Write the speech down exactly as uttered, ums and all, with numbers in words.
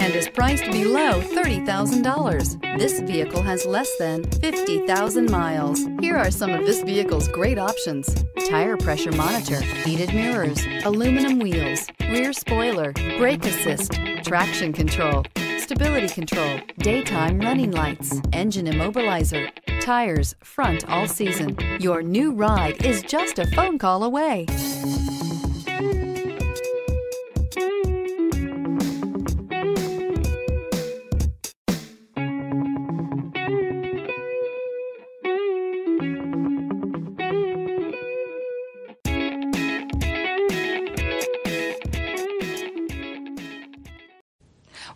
and is priced below thirty thousand dollars. This vehicle has less than fifty thousand miles. Here are some of this vehicle's great options: tire pressure monitor, heated mirrors, aluminum wheels, rear spoiler, brake assist, traction control, stability control, daytime running lights, engine immobilizer, tires front all season. Your new ride is just a phone call away.